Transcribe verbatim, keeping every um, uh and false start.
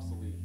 obsolete.